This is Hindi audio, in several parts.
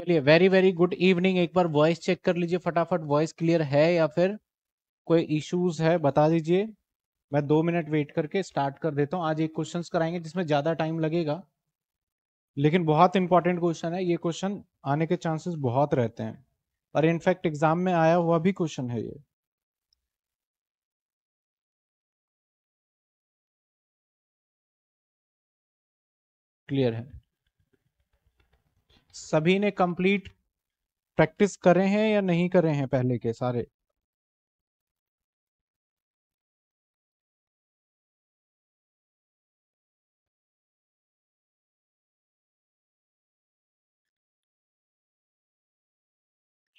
चलिए वेरी वेरी गुड इवनिंग। एक बार वॉइस चेक कर लीजिए फटाफट, वॉइस क्लियर है या फिर कोई इश्यूज है बता दीजिए। मैं 2 मिनट वेट करके स्टार्ट कर देता हूँ। आज एक क्वेश्चंस कराएंगे जिसमें ज़्यादा टाइम लगेगा, लेकिन बहुत इंपॉर्टेंट क्वेश्चन है। ये क्वेश्चन आने के चांसेस बहुत रहते हैं और इनफैक्ट एग्जाम में आया हुआ भी क्वेश्चन है ये। क्लियर है? सभी ने कंप्लीट प्रैक्टिस करे हैं या नहीं करे हैं पहले के सारे?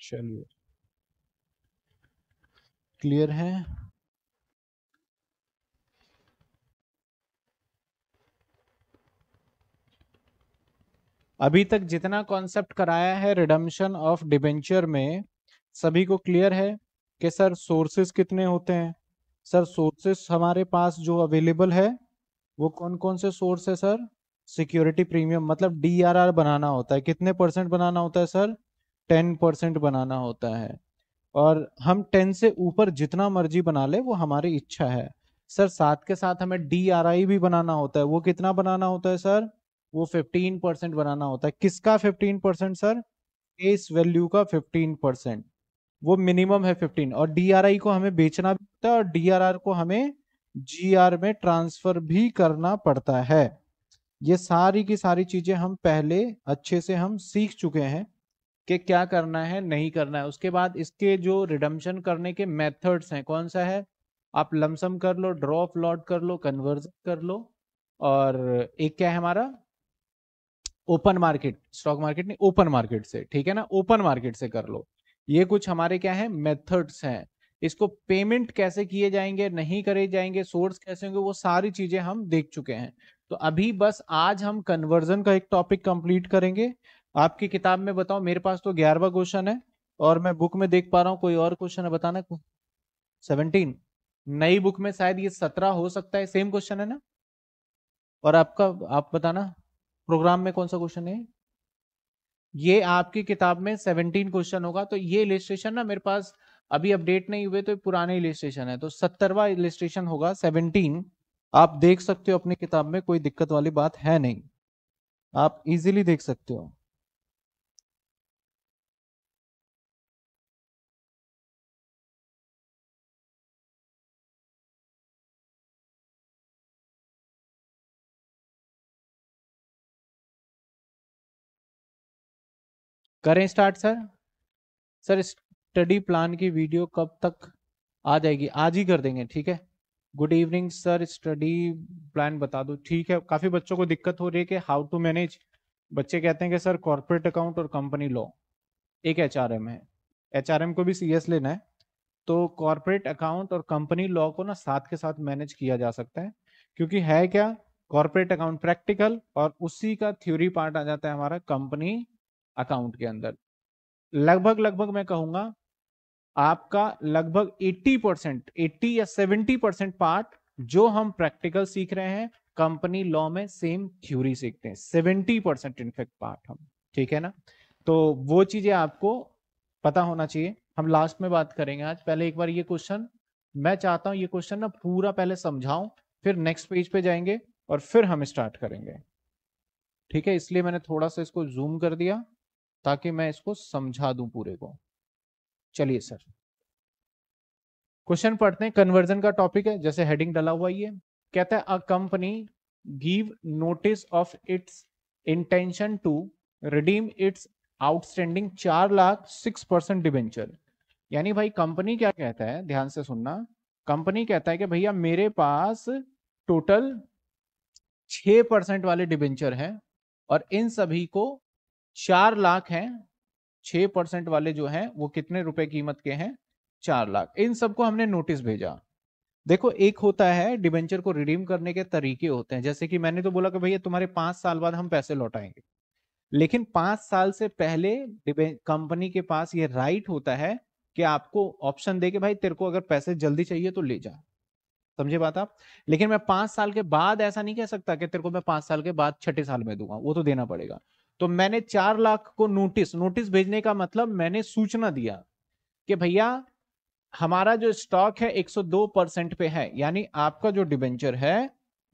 चलिए क्लियर है। अभी तक जितना कॉन्सेप्ट कराया है रिडम्पशन ऑफ डिबेंचर में सभी को क्लियर है कि सर सोर्सेस कितने होते हैं, सर सोर्सेस हमारे पास जो अवेलेबल है वो कौन कौन से सोर्स है सर? सिक्योरिटी प्रीमियम मतलब DRR बनाना होता है। कितने परसेंट बनाना होता है सर? 10% बनाना होता है और हम 10 से ऊपर जितना मर्जी बना ले वो हमारी इच्छा है। सर साथ के साथ हमें DRI भी बनाना होता है, वो कितना बनाना होता है सर? वो 15% बनाना होता है। किसका 15% सर? इस वैल्यू का 15%, वो मिनिमम है 15। और DRI को हमें बेचना भी पड़ता है और DRR को हमें GR में ट्रांसफर भी करना पड़ता है। ये सारी की सारी चीजें हम पहले अच्छे से हम सीख चुके हैं कि क्या करना है नहीं करना है। उसके बाद इसके जो रिडम्पशन करने के मेथड्स हैं कौन सा है? आप लमसम कर लो, ड्रॉ ऑफ लॉट कर लो, कन्वर्जन कर लो और एक क्या है हमारा ओपन मार्केट, स्टॉक मार्केट नहीं ओपन मार्केट से, ठीक है ना, ओपन मार्केट से कर लो। ये कुछ हमारे क्या है मेथड्स हैं। इसको पेमेंट कैसे किए जाएंगे, नहीं करे जाएंगे, सोर्स कैसे होंगे, वो सारी चीजें हम देख चुके हैं। तो अभी बस आज हम कन्वर्जन का एक टॉपिक कंप्लीट करेंगे। आपकी किताब में बताओ, मेरे पास तो 11वां क्वेश्चन है और मैं बुक में देख पा रहा हूँ कोई और क्वेश्चन है बताना, 17। नई बुक में शायद ये 17 हो सकता है, सेम क्वेश्चन है ना। और आपका आप बताना प्रोग्राम में कौन सा क्वेश्चन है। ये आपकी किताब में 17 क्वेश्चन होगा। तो ये इलस्ट्रेशन ना मेरे पास अभी अपडेट नहीं हुए, तो पुराने इलस्ट्रेशन है, तो 70वां इलस्ट्रेशन होगा 17। आप देख सकते हो अपनी किताब में, कोई दिक्कत वाली बात है नहीं, आप इजीली देख सकते हो। करें start sir? Sir study plan की वीडियो कब तक आ जाएगी? आज ही कर देंगे, ठीक है। Good evening sir, study plan बता दो, ठीक है। काफ़ी बच्चों को दिक्कत हो रही है कि हाउ टू मैनेज। बच्चे कहते हैं कि सर कॉर्पोरेट अकाउंट और कंपनी लॉ, एक HRM है, HRM को भी CS लेना है, तो कॉर्पोरेट अकाउंट और कंपनी लॉ को ना साथ के साथ मैनेज किया जा सकता है। क्योंकि है क्या, कॉर्पोरेट अकाउंट प्रैक्टिकल और उसी का थ्योरी पार्ट आ जाता है हमारा कंपनी अकाउंट के अंदर। लगभग मैं कहूंगा आपका लगभग 80 या 70% पार्ट जो हम प्रैक्टिकल सीख रहे हैं, कंपनी लॉ में सेम थ्योरी सीखते हैं 70% इनफेक्ट पार्ट हम, ठीक है ना। तो वो चीजें आपको पता होना चाहिए, हम लास्ट में बात करेंगे आज। पहले एक बार ये क्वेश्चन मैं चाहता हूं, ये क्वेश्चन ना पूरा पहले समझाऊं, फिर नेक्स्ट पेज पे जाएंगे और फिर हम स्टार्ट करेंगे, ठीक है। इसलिए मैंने थोड़ा सा इसको जूम कर दिया ताकि मैं इसको समझा दूं पूरे को। चलिए सर क्वेश्चन पढ़ते हैं। कन्वर्जन का टॉपिक है, जैसे हेडिंग डाला हुआ ये कहता है a company give notice of its intention to redeem its outstanding 4,06% debenture. यानी भाई कंपनी क्या कहता है, ध्यान से सुनना, कंपनी कहता है कि भैया मेरे पास टोटल 6% वाले डिबेंचर है और इन सभी को 4 लाख हैं। 6% वाले जो हैं वो कितने रुपए कीमत के हैं? 4 लाख। इन सबको हमने नोटिस भेजा। देखो एक होता है डिबेंचर को रिडीम करने के तरीके होते हैं, जैसे कि मैंने तो बोला कि भैया तुम्हारे 5 साल बाद हम पैसे लौटाएंगे, लेकिन 5 साल से पहले कंपनी के पास ये राइट होता है कि आपको ऑप्शन दे के भाई तेरे को अगर पैसे जल्दी चाहिए तो ले जा, समझे बात आप। लेकिन मैं 5 साल के बाद ऐसा नहीं कह सकता कि तेरे को मैं 5 साल के बाद छठे साल में दूंगा, वो तो देना पड़ेगा। तो मैंने 4 लाख को नोटिस भेजने का मतलब मैंने सूचना दिया कि भैया हमारा जो स्टॉक है 102% पे है, यानी आपका जो डिबेंचर है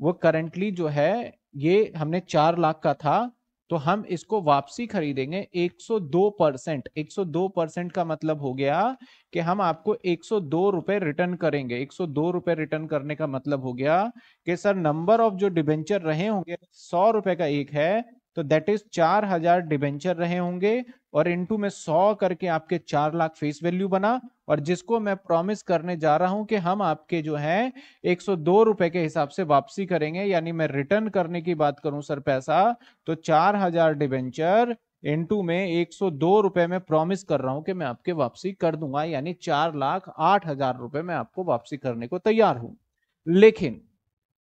वो करंटली जो है ये हमने 4 लाख का था तो हम इसको वापसी खरीदेंगे 102%। 102% का मतलब हो गया कि हम आपको 102 रुपए रिटर्न करेंगे। 102 रुपए रिटर्न करने का मतलब हो गया कि सर नंबर ऑफ जो डिबेंचर रहे होंगे 100 रुपए का एक है तो दैट इज 4000 डिबेंचर रहे होंगे और इनटू में 100 करके आपके 4 लाख फेस वैल्यू बना। और जिसको मैं प्रॉमिस करने जा रहा हूं कि हम आपके जो है 102 रुपए के हिसाब से वापसी करेंगे, यानी मैं रिटर्न करने की बात करूं सर पैसा तो 4000 डिबेंचर इनटू में 102 रुपए में प्रॉमिस कर रहा हूं कि मैं आपके वापसी कर दूंगा, यानी 4,08,000 रुपए में आपको वापसी करने को तैयार हूं। लेकिन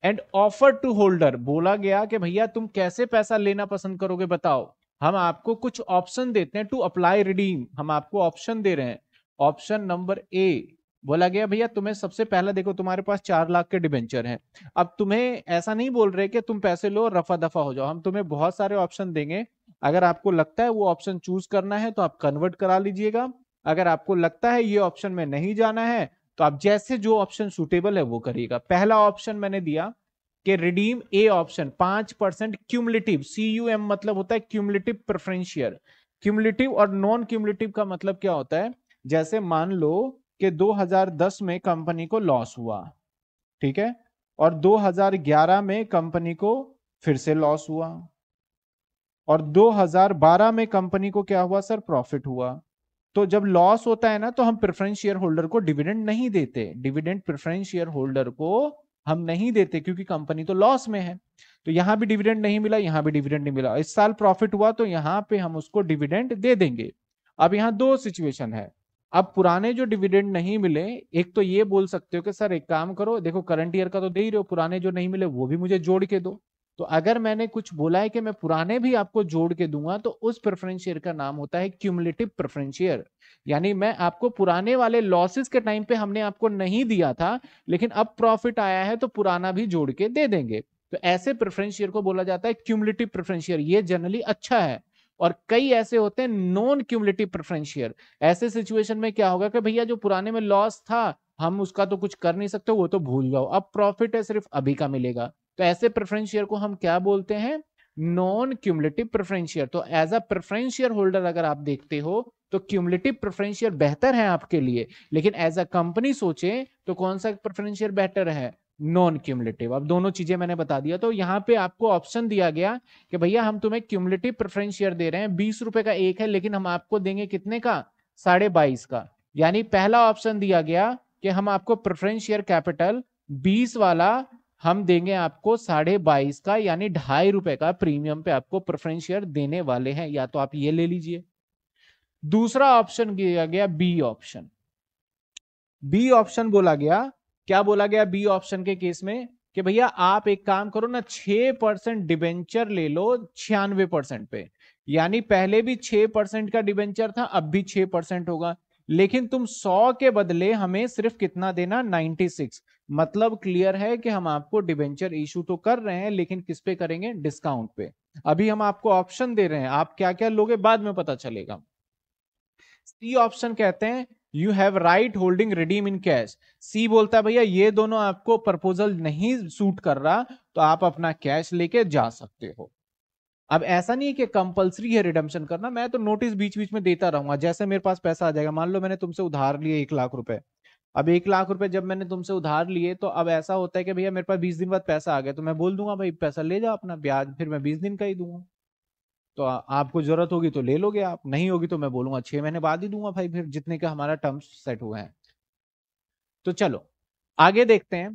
एंड ऑफर टू होल्डर बोला गया कि भैया तुम कैसे पैसा लेना पसंद करोगे बताओ, हम आपको कुछ ऑप्शन देते हैं टू अप्लाई रिडीम, हम आपको ऑप्शन दे रहे हैं। ऑप्शन नंबर ए बोला गया भैया तुम्हें सबसे पहला देखो तुम्हारे पास 4 लाख के डिबेंचर हैं, अब तुम्हें ऐसा नहीं बोल रहे कि तुम पैसे लो रफा दफा हो जाओ, हम तुम्हें बहुत सारे ऑप्शन देंगे। अगर आपको लगता है वो ऑप्शन चूज करना है तो आप कन्वर्ट करा लीजिएगा, अगर आपको लगता है ये ऑप्शन में नहीं जाना है तो आप जैसे जो ऑप्शन सूटेबल है वो करिएगा। पहला ऑप्शन मैंने दिया कि redeem A option 5% cumulative, CUM मतलब होता है क्यूमुलेटिव प्रेफरेंस शेयर। क्यूमुलेटिव और नॉन क्यूमुलेटिव का मतलब क्या होता है, जैसे मान लो कि 2010 में कंपनी को लॉस हुआ, ठीक है, और 2011 में कंपनी को फिर से लॉस हुआ और 2012 में कंपनी को क्या हुआ सर प्रॉफिट हुआ। तो जब लॉस होता है ना तो हम प्रेफरेंस शेयर होल्डर को डिविडेंड नहीं देते, डिविडेंड प्रेफरेंस शेयर होल्डर को हम नहीं देते क्योंकि कंपनी तो लॉस में है। तो यहां भी डिविडेंड नहीं मिला, यहां भी डिविडेंड नहीं मिला, इस साल प्रॉफिट हुआ तो यहां पे हम उसको डिविडेंड दे देंगे। अब यहां 2 सिचुएशन है, अब पुराने जो डिविडेंड नहीं मिले एक तो ये बोल सकते हो कि सर एक काम करो देखो करंट ईयर का तो दे ही रहे हो, पुराने जो नहीं मिले वो भी मुझे जोड़ के दो। तो अगर मैंने कुछ बोला है कि मैं पुराने भी आपको जोड़ के दूंगा तो उस प्रेफरेंस शेयर का नाम होता है क्यूमुलेटिव प्रेफरेंस शेयर, यानी मैं आपको पुराने वाले लॉसेस के टाइम पे हमने आपको नहीं दिया था लेकिन अब प्रॉफिट आया है तो पुराना भी जोड़ के दे देंगे। तो ऐसे प्रेफरेंस शेयर को बोला जाता है क्यूमुलेटिव प्रेफरेंस शेयर, ये जनरली अच्छा है। और कई ऐसे होते हैं नॉन क्यूमुलेटिव प्रेफरेंस शेयर, ऐसे सिचुएशन में क्या होगा कि भैया जो पुराने में लॉस था हम उसका तो कुछ कर नहीं सकते, वो तो भूल जाओ, अब प्रॉफिट है सिर्फ अभी का मिलेगा। तो ऐसे प्रेफरेंस शेयर को हम क्या बोलते हैं, नॉन क्यूमुलेटिव प्रेफरेंस शेयर। तो as a preference share holder अगर आप देखते हो तो क्यूमुलेटिव प्रेफरेंस शेयर बेहतर है आपके लिए, लेकिन एज अ कंपनी सोचे तो कौन सा प्रेफरेंस शेयर बेहतर है, नॉन क्यूमुलेटिव। अब दोनों चीजें मैंने बता दिया। तो यहाँ पे आपको ऑप्शन दिया गया कि भैया हम तुम्हें क्यूमुलेटिव प्रेफरेंस शेयर दे रहे हैं 20 रुपए का एक है लेकिन हम आपको देंगे कितने का, 22.5 का। यानी पहला ऑप्शन दिया गया कि हम आपको प्रेफरेंस शेयर कैपिटल 20 वाला हम देंगे आपको 22.5 का, यानी 2.5 रुपए का प्रीमियम पे आपको प्रेफरेंस शेयर देने वाले हैं, या तो आप ये ले लीजिए। दूसरा ऑप्शन दिया गया बी ऑप्शन। बी ऑप्शन बोला गया, क्या बोला गया बी ऑप्शन के केस में कि भैया आप एक काम करो ना 6% डिबेंचर ले लो 96% पे, यानी पहले भी 6% का डिबेंचर था अब भी 6% होगा, लेकिन तुम 100 के बदले हमें सिर्फ कितना देना 96। मतलब क्लियर है कि हम आपको डिबेंचर इशू तो कर रहे हैं लेकिन किस पे करेंगे, डिस्काउंट पे। अभी हम आपको ऑप्शन दे रहे हैं, आप क्या क्या लोगे बाद में पता चलेगा। सी ऑप्शन कहते हैं you have right holding redeem in cash. C बोलता है भैया ये दोनों आपको प्रपोजल नहीं सूट कर रहा तो आप अपना कैश लेके जा सकते हो। अब ऐसा नहीं है कि कंपलसरी है रिडम्पशन करना, मैं तो नोटिस बीच बीच में देता रहूंगा जैसे मेरे पास पैसा आ जाएगा। मान लो मैंने तुमसे उधार लिए 1 लाख रुपए, अब 1 लाख रुपए जब मैंने तुमसे उधार लिए तो अब ऐसा होता है कि भैया मेरे पास 20 दिन बाद पैसा आ गया तो मैं बोल दूंगा भाई पैसा ले जाओ, अपना ब्याज फिर मैं 20 दिन का ही दूंगा, तो आपको जरूरत होगी तो ले लोगे, आप नहीं होगी तो मैं बोलूंगा 6 महीने बाद ही दूंगा भाई, फिर जितने का हमारा टर्म्स सेट हुए हैं। तो चलो आगे देखते हैं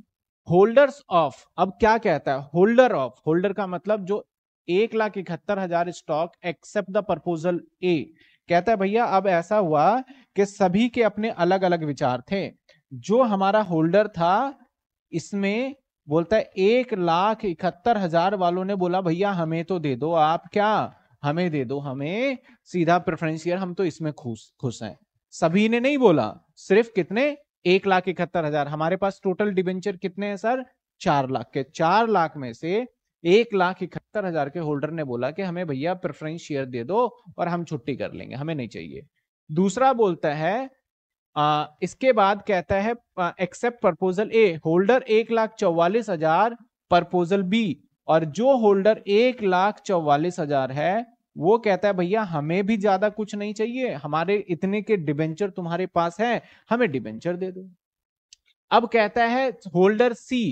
होल्डर्स ऑफ। अब क्या कहता है होल्डर ऑफ, होल्डर का मतलब जो 1,71,000 stock accept the proposal A, कहता है भैया अब ऐसा हुआ कि सभी के अपने अलग अलग विचार थे, जो हमारा होल्डर था इसमें बोलता है 1,71,000 वालों ने बोला भैया हमें तो दे दो आप, क्या हमें दे दो, हमें सीधा प्रेफरेंस शेयर, हम तो इसमें खुश हैं। सभी ने नहीं बोला, सिर्फ कितने 1,71,000। हमारे पास टोटल डिबेंचर कितने हैं सर 4 लाख के, 4 लाख में से 1,71,000 के होल्डर ने बोला कि हमें भैया प्रेफरेंस शेयर दे दो और हम छुट्टी कर लेंगे, हमें नहीं चाहिए। दूसरा बोलता है इसके बाद कहता है accept proposal A, holder 1,44,000, proposal B, और जो होल्डर 1,44,000 है वो कहता है भैया हमें भी ज्यादा कुछ नहीं चाहिए, हमारे इतने के डिबेंचर तुम्हारे पास है, हमें डिबेंचर दे दो। अब कहता है होल्डर सी,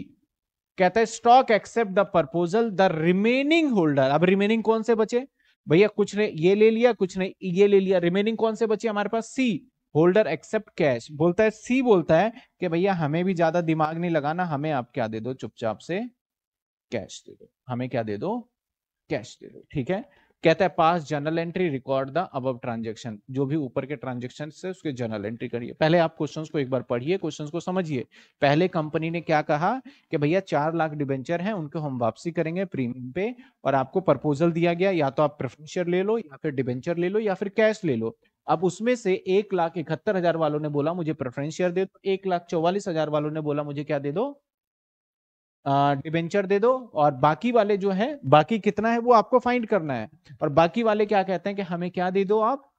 कहता है stock accept the proposal the remaining holder. अब रिमेनिंग कौन से बचे भैया, कुछ ने ये ले लिया, कुछ ने ये ले लिया, रिमेनिंग कौन से बचे हमारे पास, सी। होल्डर एक्सेप्ट कैश, बोलता है सी बोलता है कि भैया हमें भी ज्यादा दिमाग नहीं लगाना, हमें आप क्या दे दो, चुपचाप से कैश दे दो, हमें क्या दे दो, कैश दे दो। ठीक है, कहता है pass journal entry, record the above transaction, जो भी ऊपर के ट्रांजेक्शन से उसके जर्नल एंट्री करिए। पहले आप क्वेश्चंस को एक बार पढ़िए, क्वेश्चंस को समझिए। पहले कंपनी ने क्या कहा कि भैया 4 लाख डिबेंचर हैं, उनको हम वापसी करेंगे प्रीमियम पे, और आपको प्रपोजल दिया गया या तो आप प्रेफरेंस शेयर ले लो या फिर डिबेंचर ले लो या फिर कैश ले लो। अब उसमें से 1,71,000 वालों ने बोला मुझे प्रेफरेंस शेयर दे दो, 1,44,000 वालों ने बोला मुझे क्या दे दो, डिबेंचर दे दो, और बाकी वाले जो है, बाकी कितना है वो आपको फाइंड करना है, और बाकी वाले क्या कहते हैं कि हमें क्या दे दो आप,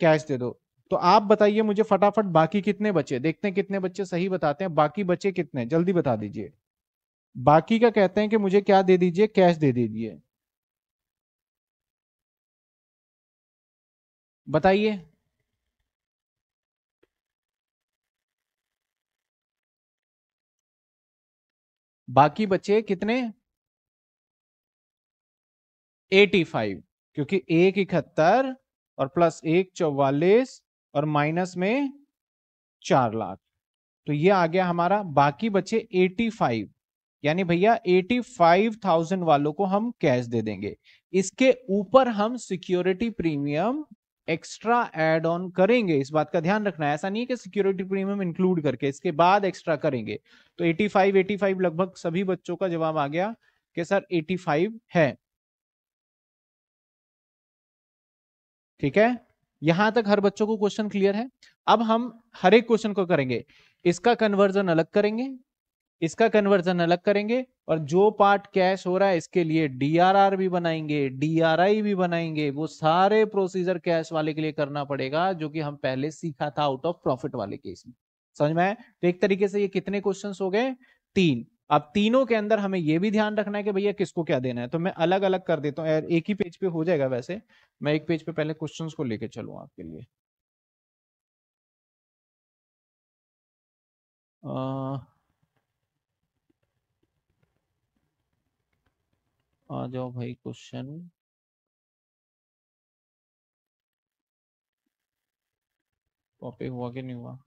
कैश दे दो। तो आप बताइए मुझे फटाफट बाकी कितने बचे, देखते हैं कितने बच्चे सही बताते हैं, बाकी बचे कितने, जल्दी बता दीजिए। बाकी का कहते हैं कि मुझे क्या दे दीजिए, कैश दे दीजिए, बताइए। बाकी बचे कितने, 85, क्योंकि 1,71,000 और प्लस 1,44,000 और माइनस में 4 लाख, तो ये आ गया हमारा बाकी बचे 85, यानी भैया 85,000 वालों को हम कैश दे देंगे। इसके ऊपर हम security premium extra add on करेंगे, इस बात का ध्यान रखना है। ऐसा नहीं है कि सिक्योरिटी प्रीमियम इंक्लूड करके इसके बाद एक्स्ट्रा करेंगे। तो 85 लगभग सभी बच्चों का जवाब आ गया कि सर 85 है। ठीक है, यहां तक हर बच्चों को क्वेश्चन क्लियर है। अब हम हर एक क्वेश्चन को करेंगे, इसका कन्वर्जन अलग करेंगे, इसका कन्वर्जन अलग करेंगे, और जो पार्ट कैश हो रहा है इसके लिए DRR भी बनाएंगे, DRI भी बनाएंगे, वो सारे प्रोसीजर कैश वाले के लिए करना पड़ेगा, जो कि हम पहले सीखा था आउट ऑफ प्रॉफिट वाले केस में। समझ में आया? तो एक तरीके से ये कितने क्वेश्चंस हो गए, 3। अब तीनों के अंदर हमें ये भी ध्यान रखना है कि भैया किसको क्या देना है, तो मैं अलग अलग कर देता हूँ, एक ही पेज पे हो जाएगा। वैसे मैं एक पेज पे पहले क्वेश्चन को लेकर चलूँ आपके लिए, आ जाओ भाई क्वेश्चन। कॉपी हुआ कि नहीं हुआ?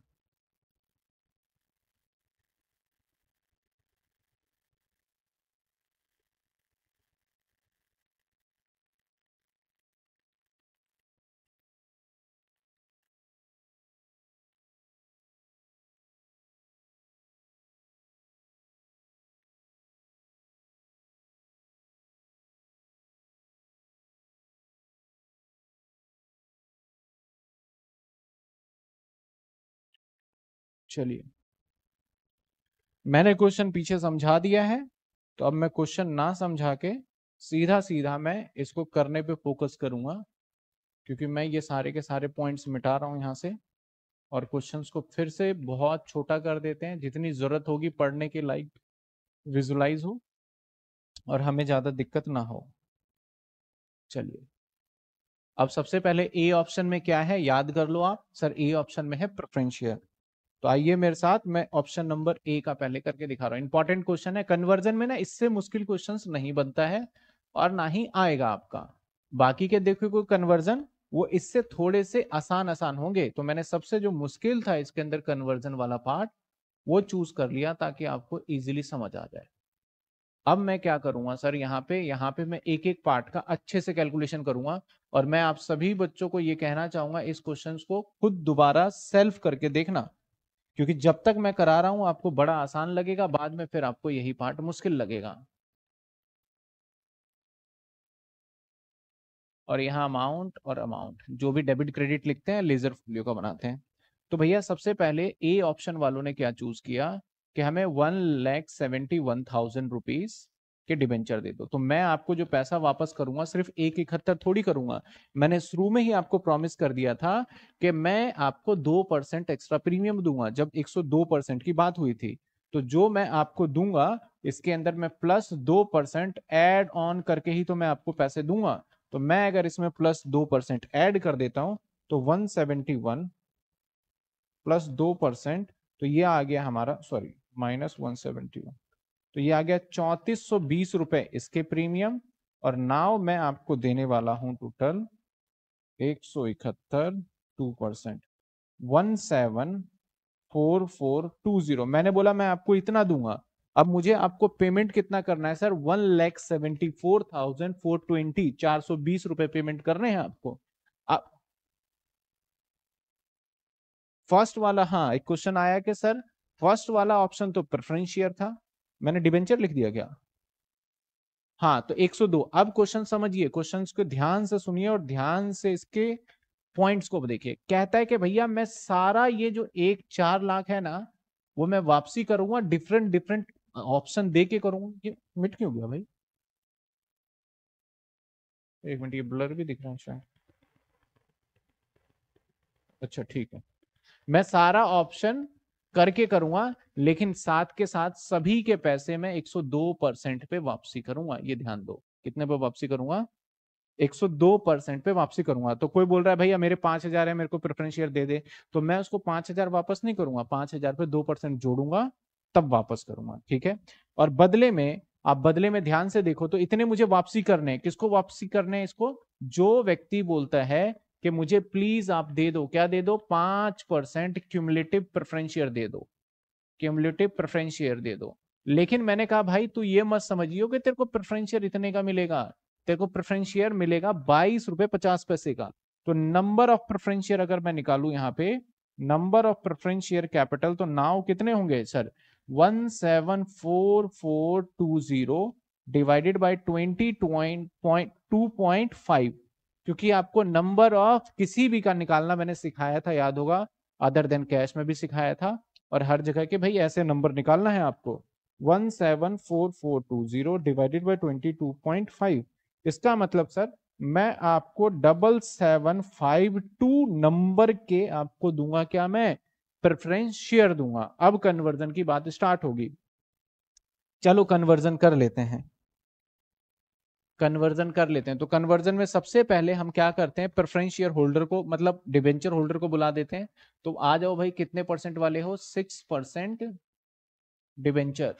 चलिए, मैंने क्वेश्चन पीछे समझा दिया है, तो अब मैं क्वेश्चन ना समझा के सीधा मैं इसको करने पे फोकस करूंगा, क्योंकि मैं ये सारे के सारे पॉइंट्स मिटा रहा हूं यहाँ से, और क्वेश्चंस को फिर से बहुत छोटा कर देते हैं, जितनी जरूरत होगी पढ़ने के लायक विजुलाइज हो और हमें ज्यादा दिक्कत ना हो। चलिए, अब सबसे पहले ए ऑप्शन में क्या है याद कर लो आप। सर ए ऑप्शन में है प्रेफरेंस शेयर, तो आइए मेरे साथ, मैं ऑप्शन नंबर ए का पहले करके दिखा रहा हूँ। इंपॉर्टेंट क्वेश्चन है, कन्वर्जन में ना इससे मुश्किल क्वेश्चंस नहीं बनता है और ना ही आएगा आपका। बाकी के देखो कोई कन्वर्जन, वो इससे थोड़े से आसान होंगे, तो मैंने सबसे जो मुश्किल था इसके अंदर कन्वर्जन वाला पार्ट वो चूज कर लिया ताकि आपको इजिली समझ आ जाए। अब मैं क्या करूंगा सर, यहाँ पे मैं एक एक पार्ट का अच्छे से कैलकुलेशन करूंगा, और मैं आप सभी बच्चों को ये कहना चाहूंगा इस क्वेश्चन को खुद दोबारा सेल्फ करके देखना, क्योंकि जब तक मैं करा रहा हूं आपको बड़ा आसान लगेगा, बाद में फिर आपको यही पार्ट मुश्किल लगेगा। और यहाँ अमाउंट और अमाउंट जो भी डेबिट क्रेडिट लिखते हैं लेजर फोलियो का बनाते हैं। तो भैया सबसे पहले ए ऑप्शन वालों ने क्या चूज किया कि हमें 1,71,000 रुपीज कि डिबेंचर दे दो, तो मैं आपको जो पैसा वापस करूंगा सिर्फ 1,71 थोड़ी करूंगा। मैंने शुरू में ही आपको प्रॉमिस कर दिया था कि मैं आपको 2% एक्स्ट्रा प्रीमियम दूंगा। जब 102% की बात हुई थी तो जो मैं आपको दूंगा इसके अंदर मैं प्लस 2% एड ऑन करके ही तो मैं आपको पैसे दूंगा। तो मैं अगर इसमें प्लस 2% एड कर देता हूं तो 171 प्लस 2%, तो ये आ गया हमारा -171, तो ये आ गया 3420 रुपए इसके प्रीमियम। और नाव मैं आपको देने वाला हूं टोटल 171 2%, 174420। मैंने बोला मैं आपको इतना दूंगा। अब मुझे आपको पेमेंट कितना करना है सर? 1,74,420 420 रुपए पेमेंट करने हैं आपको। आप फर्स्ट वाला, हाँ एक क्वेश्चन आया कि सर फर्स्ट वाला ऑप्शन तो प्रेफरेंस शेयर था, मैंने डिबेंचर लिख दिया क्या? हाँ, तो 102। अब क्वेश्चन समझिए, क्वेश्चंस को ध्यान से सुनिए और ध्यान से इसके पॉइंट्स को देखिए। कहता है कि भैया मैं सारा ये जो 1,04,00,000 है ना वो मैं वापसी करूंगा, डिफरेंट ऑप्शन दे के करूंगा। ये मिट क्यों गया भाई? एक मिनट, ये ब्लर भी दिख रहा है शायद। अच्छा ठीक है, मैं सारा ऑप्शन करके करूंगा लेकिन साथ के साथ सभी के पैसे मैं 102% पे वापसी करूंगा। ये ध्यान दो, कितने पे वापसी करूंगा? 102% पे वापसी करूंगा। तो कोई बोल रहा है भैया मेरे 5,000 है, मेरे को प्रेफरेंस शेयर दे दे, तो मैं उसको 5,000 वापस नहीं करूंगा, 5,000 पे 2% जोड़ूंगा तब वापस करूंगा। ठीक है, और बदले में आप ध्यान से देखो तो इतने मुझे वापसी करने, किसको वापसी करने? इसको, जो व्यक्ति बोलता है कि मुझे प्लीज आप दे दो, क्या दे दो? 5% क्यूमुलेटिव प्रेफरेंस शेयर दे दो, क्यूमुलेटिव प्रेफरेंस शेयर दे दो। लेकिन मैंने कहा भाई तू ये मत समझियो कि तेरे को प्रेफरेंस शेयर इतने का मिलेगा, तेरे को प्रेफरेंस शेयर मिलेगा 22 रुपए 50 पैसे का। तो नंबर ऑफ प्रेफरेंस शेयर अगर मैं निकालू यहाँ पे, number of preference share capital, तो नाव कितने होंगे सर? 174420 डिवाइडेड बाई 22.5, क्योंकि आपको नंबर ऑफ किसी भी का निकालना मैंने सिखाया था, याद होगा, अदर देन कैश में भी सिखाया था। और हर जगह के भाई ऐसे नंबर निकालना है आपको। 174420 डिवाइडेड बाई 22.5, इसका मतलब सर मैं आपको 7752 नंबर के आपको दूंगा, क्या? मैं प्रेफरेंस शेयर दूंगा। अब कन्वर्जन की बात स्टार्ट होगी, चलो कन्वर्जन कर लेते हैं, कन्वर्जन कर लेते हैं। तो कन्वर्जन में सबसे पहले हम क्या करते हैं, प्रेफरेंस शेयर होल्डर को, मतलब डिबेंचर होल्डर को बुला देते हैं। तो आ जाओ भाई, कितने परसेंट वाले हो? 6% डिबेंचर,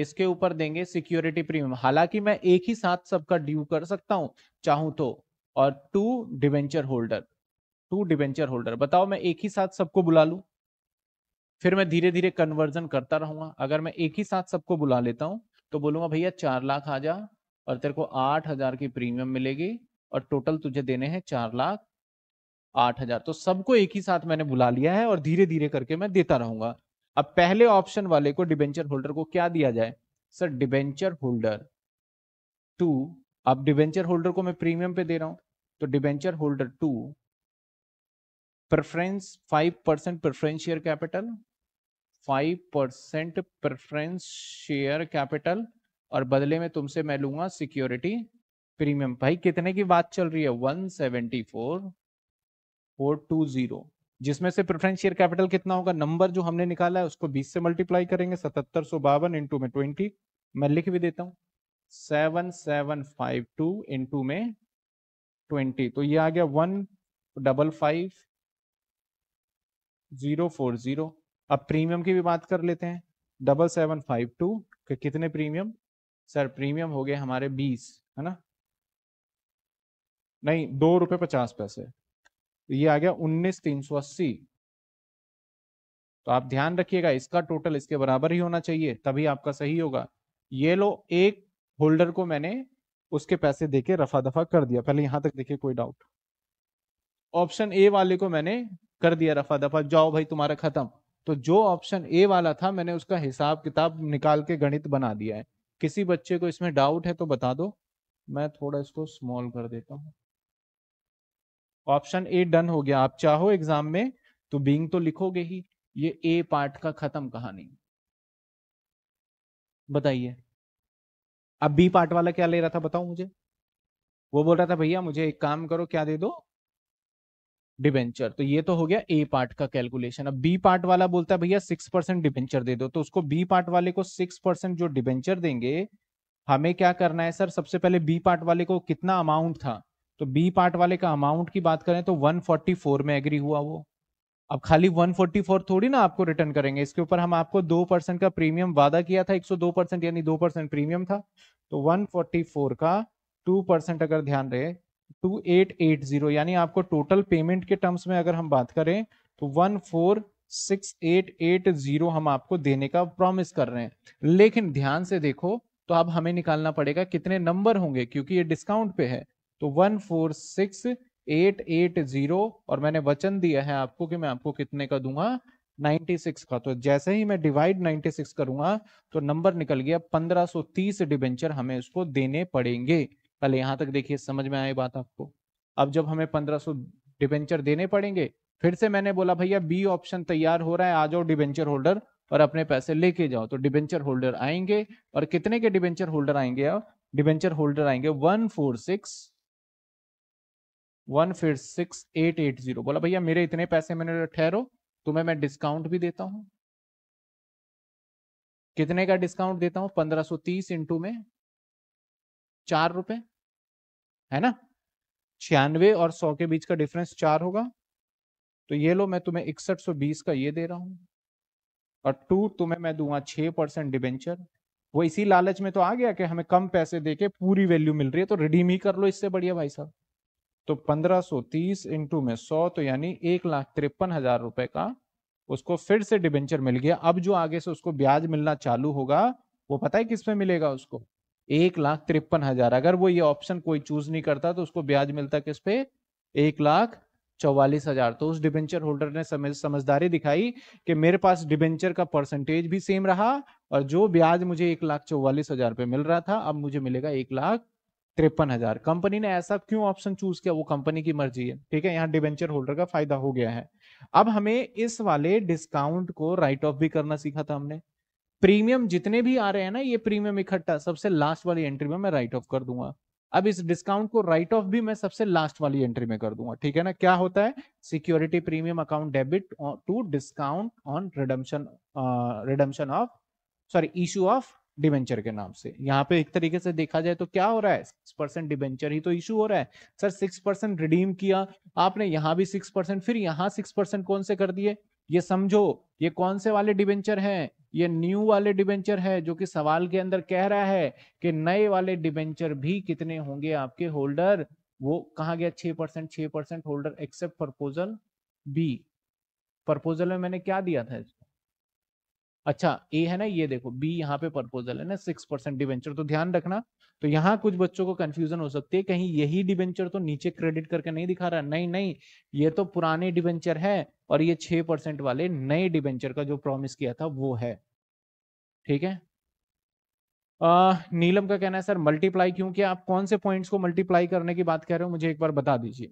इसके ऊपर देंगे सिक्योरिटी प्रीमियम। हालांकि मैं एक ही साथ सबका ड्यू कर सकता हूं चाहूं तो, और 2 डिबेंचर होल्डर। बताओ मैं एक ही साथ सबको बुला लूं, फिर मैं धीरे धीरे कन्वर्जन करता रहूंगा। अगर मैं एक ही साथ सबको बुला लेता हूं तो बोलूंगा भैया 4,00,000 आ जा और तेरे को 8,000 की प्रीमियम मिलेगी और टोटल तुझे देने हैं 4,08,000। तो सबको एक ही साथ मैंने बुला लिया है और धीरे धीरे करके मैं देता रहूंगा। अब पहले ऑप्शन वाले को, डिबेंचर होल्डर को क्या दिया जाए सर? डिबेंचर होल्डर 2, अब डिबेंचर होल्डर को मैं प्रीमियम पे दे रहा हूं, तो debenture holder 2 preference 5% preference share capital, 5% preference share capital, और बदले में तुमसे मैं लूंगा सिक्योरिटी प्रीमियम। भाई कितने की बात चल रही है? 174,420, जिसमें से प्रेफरेंस शेयर कैपिटल कितना होगा? नंबर जो हमने निकाला है उसको 20 से मल्टीप्लाई करेंगे, 7752 इंटू में 20, मैं लिख भी देता हूं 7752 इंटू में 20, तो ये आ गया 1,55,040। अब प्रीमियम की भी बात कर लेते हैं, 7752 के कितने प्रीमियम सर? प्रीमियम हो गए हमारे 20, है ना, नहीं 2 रुपए 50 पैसे, ये आ गया 19,380। तो आप ध्यान रखिएगा इसका टोटल इसके बराबर ही होना चाहिए तभी आपका सही होगा। ये लो, एक होल्डर को मैंने उसके पैसे देके रफा दफा कर दिया। पहले यहां तक देखिए कोई डाउट? ऑप्शन ए वाले को मैंने कर दिया रफा दफा, जाओ भाई तुम्हारा खत्म। तो जो ऑप्शन ए वाला था मैंने उसका हिसाब किताब निकाल के गणित बना दिया है। किसी बच्चे को इसमें डाउट है तो बता दो। मैं थोड़ा इसको स्मॉल कर देता हूँ। ऑप्शन ए डन हो गया। आप चाहो एग्जाम में तो बीइंग तो लिखोगे ही। ये ए पार्ट का खत्म कहानी, बताइए अब बी पार्ट वाला क्या ले रहा था बताओ मुझे, वो बोल रहा था भैया मुझे एक काम करो क्या दे दो, डिबेंचर। तो ये तो हो गया ए पार्ट का कैलकुलेशन। अब बी पार्ट वाला बोलता है भैया 6% डिबेंचर दे दो, तो उसको बी पार्ट वाले को 6% जो डिबेंचर देंगे हमें क्या करना है सर, सबसे पहले बी पार्ट वाले को कितना अमाउंट था, तो बी पार्ट वाले का अमाउंट की बात करें तो 144 में एग्री हुआ वो। अब खाली 144 थोड़ी ना आपको रिटर्न करेंगे, इसके ऊपर हम आपको 2% का प्रीमियम वादा किया था, 102% यानी 2% प्रीमियम था, तो 144 का 2% अगर ध्यान रहे 2880, यानी आपको टोटल पेमेंट के टर्म्स में अगर हम बात करें तो 146880 हम आपको देने का प्रॉमिस कर रहे हैं। लेकिन ध्यान से देखो तो अब हमें निकालना पड़ेगा कितने नंबर होंगे, क्योंकि ये डिस्काउंट पे है, तो 146880 और मैंने वचन दिया है आपको कि मैं आपको कितने का दूंगा, 96 का। तो जैसे ही मैं डिवाइड 96 करूंगा तो नंबर निकल गया 1530 डिबेंचर हमें उसको देने पड़ेंगे। पहले यहां तक देखिए समझ में आई बात आपको। अब जब हमें 1500 डिबेंचर देने पड़ेंगे, फिर से मैंने बोला भैया बी ऑप्शन तैयार हो रहा है, आ जाओ डिबेंचर होल्डर और अपने पैसे लेके जाओ। तो डिबेंचर होल्डर आएंगे और कितने के डिबेंचर होल्डर आएंगे, अब डिबेंचर होल्डर आएंगे 146880। बोला भैया मेरे इतने पैसे, मैंने ठहरो तुम्हें मैं डिस्काउंट भी देता हूं, कितने का डिस्काउंट देता हूं, 1530 इंटू में 4 रुपए है ना, 96 और 100 के बीच का डिफरेंस 4 होगा। तो ये लो मैं तुम्हें 6120 का ये दे रहा हूं और टू तुम्हें मैं दूंगा 6% डिबेंचर। वो इसी लालच में तो आ गया कि हमें कम पैसे देके पूरी वैल्यू मिल रही है, तो रिडीम ही कर लो, इससे बढ़िया भाई साहब। तो 1530 इंटू में 100 तो यानी 1,53,000 रुपए का उसको फिर से डिबेंचर मिल गया। अब जो आगे से उसको ब्याज मिलना चालू होगा वो पता है किस पे मिलेगा, उसको 1,53,000। अगर वो ये ऑप्शन कोई चूज नहीं करता तो उसको ब्याज मिलता किस पे, 1,44,000। तो उस डिबेंचर होल्डर ने समझदारी दिखाई कि मेरे पास डिबेंचर का परसेंटेज भी सेम रहा और जो ब्याज मुझे 1,44,000 रुपये मिल रहा था अब मुझे मिलेगा 1,53,000। कंपनी ने ऐसा क्यों ऑप्शन चूज किया वो कंपनी की मर्जी है, ठीक है, यहाँ डिबेंचर होल्डर का फायदा हो गया है। अब हमें इस वाले डिस्काउंट को राइट ऑफ भी करना सीखा था हमने। प्रीमियम जितने भी आ रहे हैं ना, ये प्रीमियम इकट्ठा सबसे लास्ट वाली एंट्री में मैं राइट ऑफ कर दूंगा। अब इस डिस्काउंट को राइट ऑफ भी मैं सबसे लास्ट वाली एंट्री में कर दूंगा, ठीक है ना। क्या होता है, security premium account debit to discount on issue of debenture के नाम से। यहाँ पे एक तरीके से देखा जाए तो क्या हो रहा है, 6% डिबेंचर ही तो इशू हो रहा है सर। 6% रिडीम किया आपने, यहाँ भी 6%, फिर यहाँ 6% कौन से कर दिए, ये समझो ये कौन से वाले डिबेंचर हैं, ये न्यू वाले डिबेंचर है, जो कि सवाल के अंदर कह रहा है कि नए वाले डिबेंचर भी कितने होंगे आपके होल्डर। वो कहा गया 6% holder accept proposal B. Proposal में मैंने क्या दिया था इसको, अच्छा ए है ना, ये देखो बी यहाँ पे प्रपोजल है ना, 6% डिबेंचर। तो ध्यान रखना, तो यहाँ कुछ बच्चों को कंफ्यूजन हो सकती है, कहीं यही डिबेंचर तो नीचे क्रेडिट करके नहीं दिखा रहा। नहीं, ये तो पुराने डिबेंचर है और ये 6% वाले नए डिबेंचर का जो प्रॉमिस किया था वो है, ठीक है। नीलम का कहना है सर मल्टीप्लाई क्यों किया, आप कौन से पॉइंट्स को मल्टीप्लाई करने की बात कर रहे हो मुझे एक बार बता दीजिए।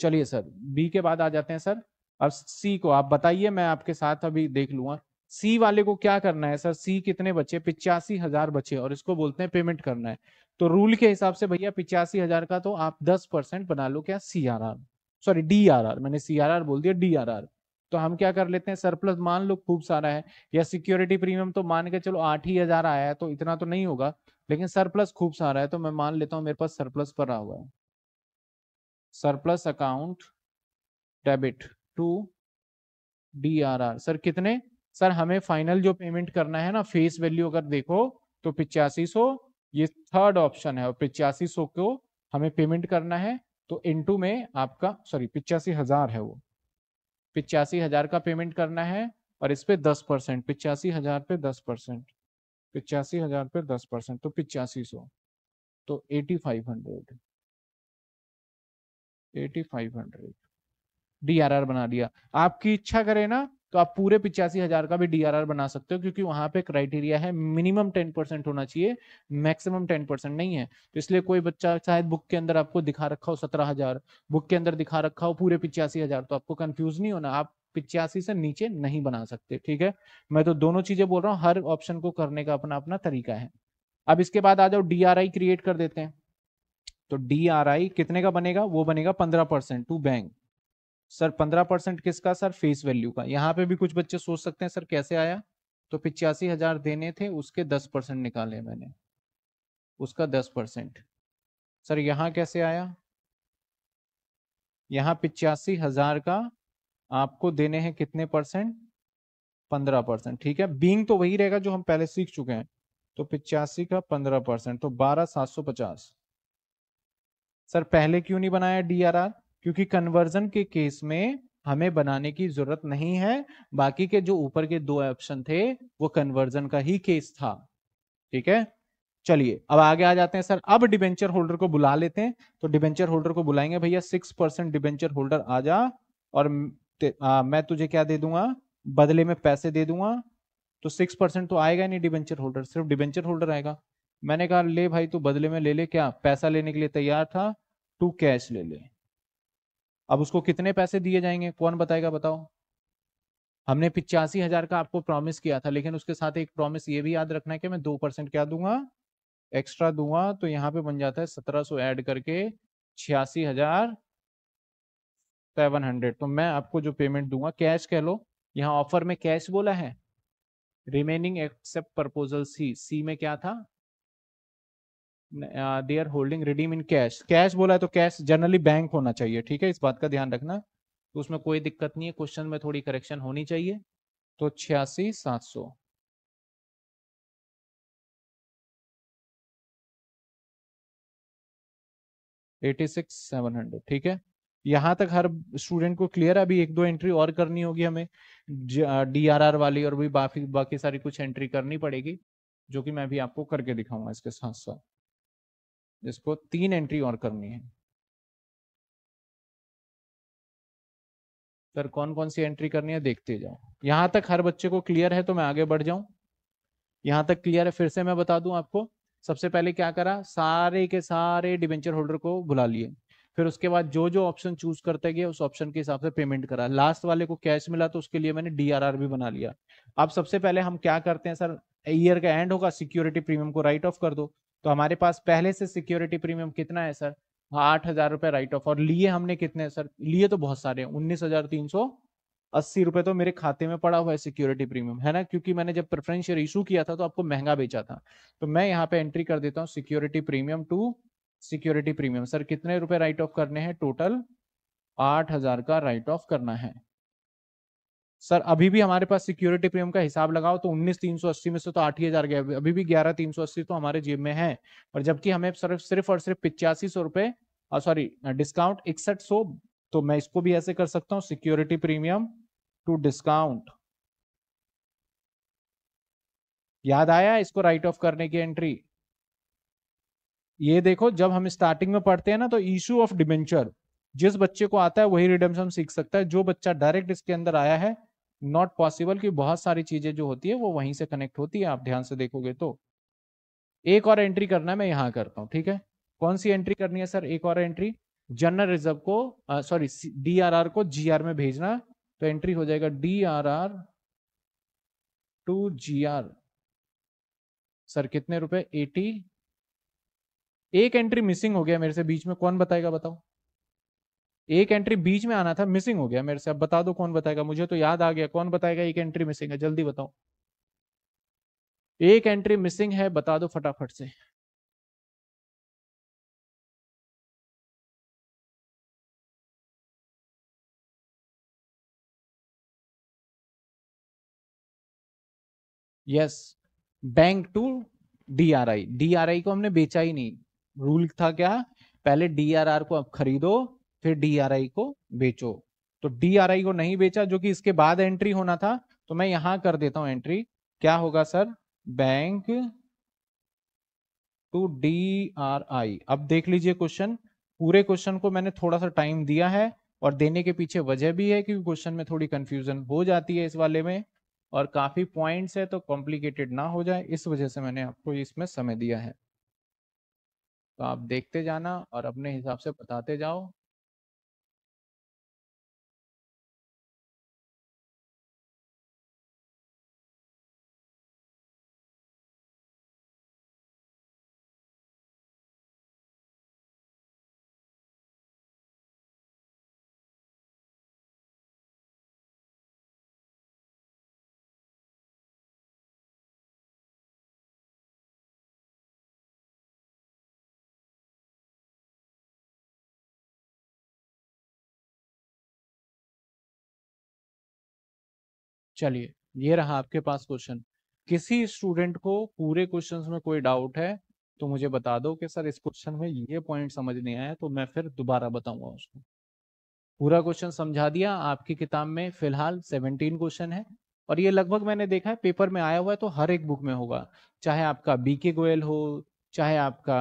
चलिए सर बी के बाद आ जाते हैं सर, अब सी को आप बताइए, मैं आपके साथ अभी देख लूंगा। सी वाले को क्या करना है सर, सी कितने बचे, 85,000 बचे और इसको बोलते हैं पेमेंट करना है। तो रूल के हिसाब से भैया 85,000 का तो आप 10% बना लो क्या, DRR, मैंने CRR बोल दिया, DRR। तो हम क्या कर लेते हैं, सरप्लस मान लो खूब सारा है, या सिक्योरिटी प्रीमियम तो मान के चलो 8,000 आया है तो इतना तो नहीं होगा, लेकिन सरप्लस खूब सारा है तो मैं मान लेता हूँ मेरे पास सरप्लस पड़ा हुआ है। Surplus account debit to DRR, sir कितने सर, हमें फाइनल जो पेमेंट करना है ना, फेस वैल्यू अगर देखो तो 8500, ये थर्ड ऑप्शन है और 8500 को हमें पेमेंट करना है। तो इनटू में आपका 85,000 है, वो 85,000 का पेमेंट करना है और इस पे 10%, 85,000 पे 10%, 85,000 पे 10% तो 8500, तो 8,500 DRR बना दिया। आपकी इच्छा करे ना तो आप पूरे 85,000 का भी DRR बना सकते हो, क्योंकि वहां पे क्राइटेरिया है मिनिमम 10% होना चाहिए, मैक्सिमम 10% नहीं है। तो इसलिए कोई बच्चा शायद बुक के अंदर आपको दिखा रखा हो 17,000, बुक के अंदर दिखा रखा हो पूरे 85,000, तो आपको कंफ्यूज नहीं होना, आप 85 से नीचे नहीं बना सकते, ठीक है। मैं तो दोनों चीजें बोल रहा हूँ, हर ऑप्शन को करने का अपना अपना तरीका है। अब इसके बाद आ जाओ डीआरआई क्रिएट कर देते हैं। तो डीआरआई कितने का बनेगा? वो बनेगा 15% टू बैंक। सर 15% किसका? सर फेस वैल्यू का। यहाँ पे भी कुछ बच्चे सोच सकते हैं सर कैसे आया, तो 85,000 देने थे उसके 10% निकाले मैंने, उसका 10%। सर यहाँ कैसे आया? यहाँ 85,000 का आपको देने हैं कितने परसेंट? 15%। ठीक है, बीइंग तो वही रहेगा जो हम पहले सीख चुके हैं। तो 85 का 15% तो 12,750। सर पहले क्यों नहीं बनाया डीआरआर? क्योंकि कन्वर्जन के केस में हमें बनाने की जरूरत नहीं है। बाकी के जो ऊपर के दो ऑप्शन थे वो कन्वर्जन का ही केस था। ठीक है, चलिए अब आगे आ जाते हैं। सर अब डिबेंचर होल्डर को बुला लेते हैं। तो डिबेंचर होल्डर को बुलाएंगे, भैया 6% डिबेंचर होल्डर आ जा और मैं तुझे क्या दे दूंगा, बदले में पैसे दे दूंगा। तो 6% तो आएगा नहीं डिबेंचर होल्डर, सिर्फ डिबेंचर होल्डर आएगा। मैंने कहा ले भाई तू बदले में ले ले, क्या पैसा लेने के लिए तैयार था, तू कैश ले ले। अब उसको कितने पैसे दिए जाएंगे कौन बताएगा, बताओ। हमने 85,000 का आपको प्रॉमिस किया था, लेकिन उसके साथ एक प्रॉमिस ये भी याद रखना है कि मैं 2% क्या दूंगा, एक्स्ट्रा दूंगा। तो यहाँ पे बन जाता है 1700 ऐड करके 86,700। तो मैं आपको जो पेमेंट दूंगा कैश कह लो, यहाँ ऑफर में कैश बोला है। रिमेनिंग एक्सेप्ट प्रपोजल सी में क्या था, they are holding redeem in cash. Cash बोला है तो कैश जनरली बैंक होना चाहिए, ठीक है, इस बात का ध्यान रखना। तो उसमें कोई दिक्कत नहीं है, क्वेश्चन में थोड़ी करेक्शन होनी चाहिए। तो 86,700 86,700, ठीक है। यहाँ तक हर स्टूडेंट को क्लियर है? अभी एक दो एंट्री और करनी होगी हमें डीआरआर वाली, और भी बाकी सारी कुछ एंट्री करनी पड़ेगी जो कि मैं भी आपको करके दिखाऊंगा। इसके साथ साथ इसको 3 एंट्री और करनी है। सर कौन कौन सी एंट्री करनी है देखते जाओ। यहाँ तक हर बच्चे को क्लियर है तो मैं आगे बढ़ जाऊं? यहाँ तक क्लियर है? फिर से मैं बता दूं आपको, सबसे पहले क्या करा, सारे के सारे डिबेंचर होल्डर को बुला लिए। फिर उसके बाद जो जो ऑप्शन चूज करते गए उस ऑप्शन के हिसाब से पेमेंट करा। लास्ट वाले को कैश मिला तो उसके लिए मैंने डीआरआर भी बना लिया। अब सबसे पहले हम क्या करते हैं सर, ईयर का एंड होगा, सिक्योरिटी प्रीमियम को राइट ऑफ कर दो। तो हमारे पास पहले से सिक्योरिटी प्रीमियम कितना है सर? 8,000 रुपये राइट ऑफ। और लिए हमने कितने सर? लिए तो बहुत सारे हैं, 19,380 रुपये तो मेरे खाते में पड़ा हुआ है सिक्योरिटी प्रीमियम, है ना, क्योंकि मैंने जब प्रेफरेंस शेयर इशू किया था तो आपको महंगा बेचा था। तो मैं यहाँ पे एंट्री कर देता हूँ security premium to security premium. Sir कितने रुपए राइट ऑफ करने हैं? टोटल 8,000 का राइट ऑफ करना है। सर अभी भी हमारे पास सिक्योरिटी प्रीमियम का हिसाब लगाओ तो 19,380 में से तो 8,000 गया, अभी भी 11,380 तो हमारे जेब में है। और जबकि हमें सिर्फ और सिर्फ 8500 रुपये सॉरी डिस्काउंट 6100। तो मैं इसको भी ऐसे कर सकता हूँ, सिक्योरिटी प्रीमियम टू डिस्काउंट। याद आया इसको राइट ऑफ करने की एंट्री? ये देखो जब हम स्टार्टिंग में पढ़ते हैं ना तो इशू ऑफ डिबेंचर जिस बच्चे को आता है वही रिडेम्पशन सीख सकता है। जो बच्चा डायरेक्ट इसके अंदर आया है नॉट पॉसिबल, कि बहुत सारी चीजें जो होती है वो वहीं से कनेक्ट होती है। आप ध्यान से देखोगे तो एक और एंट्री करना है, मैं यहाँ करता हूँ। ठीक है, कौन सी एंट्री करनी है सर? एक और एंट्री जनरल रिजर्व को सॉरी डीआरआर को जीआर में भेजना। तो एंट्री हो जाएगा डीआरआर टू जीआर। सर कितने रुपए? 80। एक एंट्री मिसिंग हो गया मेरे से बीच में, कौन बताएगा बताओ? एक एंट्री बीच में आना था, मिसिंग हो गया मेरे से। अब बता दो कौन बताएगा, मुझे तो याद आ गया, कौन बताएगा? एक एंट्री मिसिंग है, जल्दी बताओ। एक एंट्री मिसिंग है, बता दो फटाफट से। Yes, bank to DRI. DRI को हमने बेचा ही नहीं, रूल था क्या, पहले डीआरआर को आप खरीदो फिर डीआरआई को बेचो। तो डीआरआई को नहीं बेचा, जो कि इसके बाद एंट्री होना था। तो मैं यहां कर देता हूं एंट्री, क्या होगा सर? Bank to DRI. अब देख लीजिए क्वेश्चन, पूरे क्वेश्चन को मैंने थोड़ा सा टाइम दिया है और देने के पीछे वजह भी है क्योंकि क्वेश्चन में थोड़ी कंफ्यूजन हो जाती है इस वाले में, और काफी पॉइंट्स है तो कॉम्प्लिकेटेड ना हो जाए, इस वजह से मैंने आपको इसमें समय दिया है। तो आप देखते जाना और अपने हिसाब से बताते जाओ। चलिए, ये रहा आपके पास क्वेश्चन। किसी स्टूडेंट को पूरे क्वेश्चंस में कोई डाउट है तो मुझे बता दो कि सर इस क्वेश्चन में ये पॉइंट समझ नहीं आया, तो मैं फिर दोबारा बताऊंगा उसको। पूरा क्वेश्चन समझा दिया। आपकी किताब में फिलहाल 17 क्वेश्चन है और ये लगभग मैंने देखा है पेपर में आया हुआ है, तो हर एक बुक में होगा, चाहे आपका बीके गोयल हो, चाहे आपका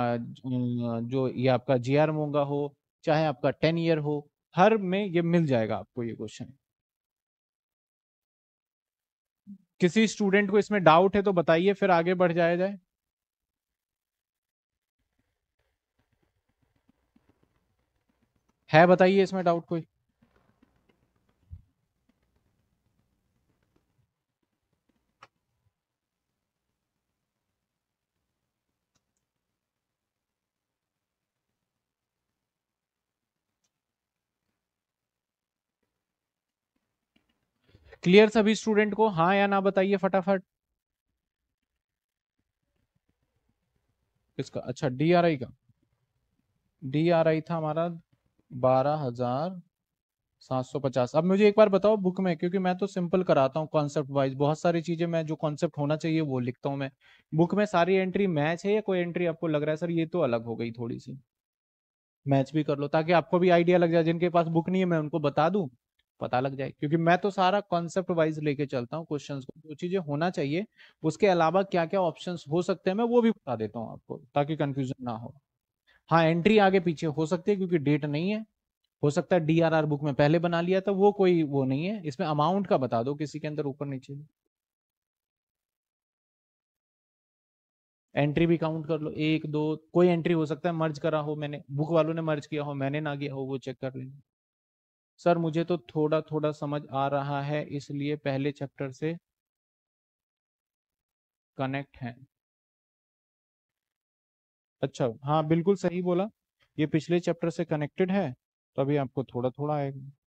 जो ये आपका जीआर मोंगा हो, चाहे आपका 10 ईयर हो, हर में ये मिल जाएगा आपको ये क्वेश्चन। किसी स्टूडेंट को इसमें डाउट है तो बताइए, फिर आगे बढ़ जाया जाए। है बताइए इसमें डाउट कोई? क्लियर सभी स्टूडेंट को? हाँ या ना बताइए फटाफट। किसका? अच्छा डीआरआई का। डीआरआई था हमारा 12,750। अब मुझे एक बार बताओ बुक में, क्योंकि मैं तो सिंपल कराता हूँ कॉन्सेप्ट वाइज, बहुत सारी चीजें मैं जो कॉन्सेप्ट होना चाहिए वो लिखता हूँ मैं। बुक में सारी एंट्री मैच है या कोई एंट्री आपको लग रहा है सर ये तो अलग हो गई थोड़ी सी, मैच भी कर लो ताकि आपको भी आइडिया लग जाए। जिनके पास बुक नहीं है मैं उनको बता दूं, पता लग जाए, क्योंकि मैं तो सारा कॉन्सेप्ट वाइज लेके चलता हूँ क्वेश्चंस को। जो चीजें होना चाहिए उसके अलावा क्या क्या ऑप्शंस हो सकते हैं मैं वो भी बता देता हूँ आपको, ताकि कंफ्यूजन ना हो। हाँ एंट्री आगे पीछे हो सकती है क्योंकि डेट नहीं है, हो सकता है डीआरआर बुक में पहले बना लिया था, वो कोई वो नहीं है। इसमें अमाउंट का बता दो किसी के अंदर ऊपर नीचे, एंट्री भी काउंट कर लो, एक दो। कोई एंट्री हो सकता है मर्ज करा हो मैंने, बुक वालों ने मर्ज किया हो, मैंने ना किया हो, वो चेक कर लेना। सर मुझे तो थोड़ा थोड़ा समझ आ रहा है इसलिए पहले चैप्टर से कनेक्ट है। अच्छा हाँ बिल्कुल सही बोला, ये पिछले चैप्टर से कनेक्टेड है तो अभी आपको थोड़ा थोड़ा आएगा।